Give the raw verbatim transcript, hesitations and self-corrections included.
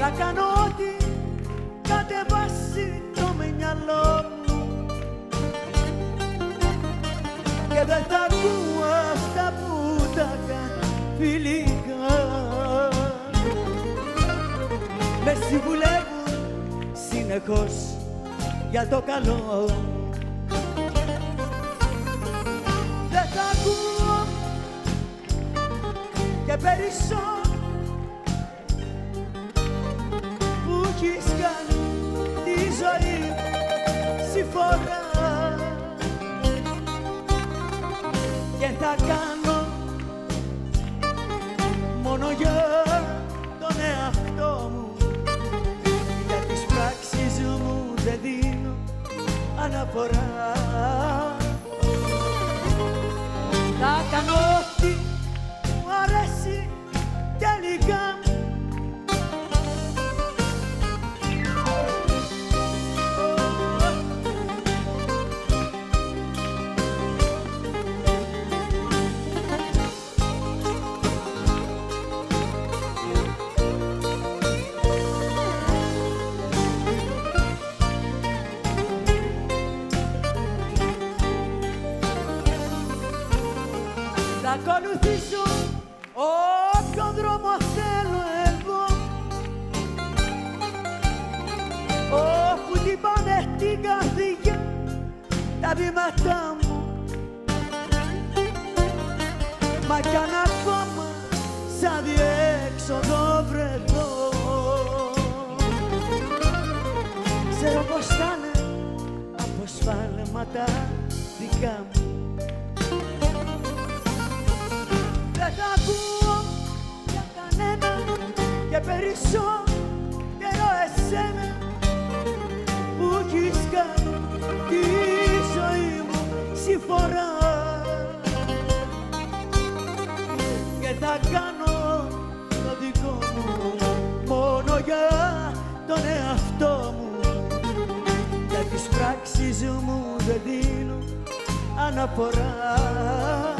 da canoti, da te passi nome all'uomo, che da tua sta putaca filiga, ma si volevo sinecos e alto calore. Che per il sole fugiscano di soli si forrà che attaccano monogliotone aftomu che ti spraxi su un dedino anaforà attaccano ακολουθήσω όποιον δρόμο θέλω εγώ όπου την πάνε στην καρδιά τα βήματά μου μα κι αν ακόμα σαν διέξοδο βρεθώ ξέρω πως θα είναι από σφάλματα δικά μου. Περισσότερο εσένα που έχεις κάνει τη ζωή μου συμφορά και θα κάνω το δικό μου μόνο για τον εαυτό μου για τις πράξεις μου δεν δίνω αναφορά.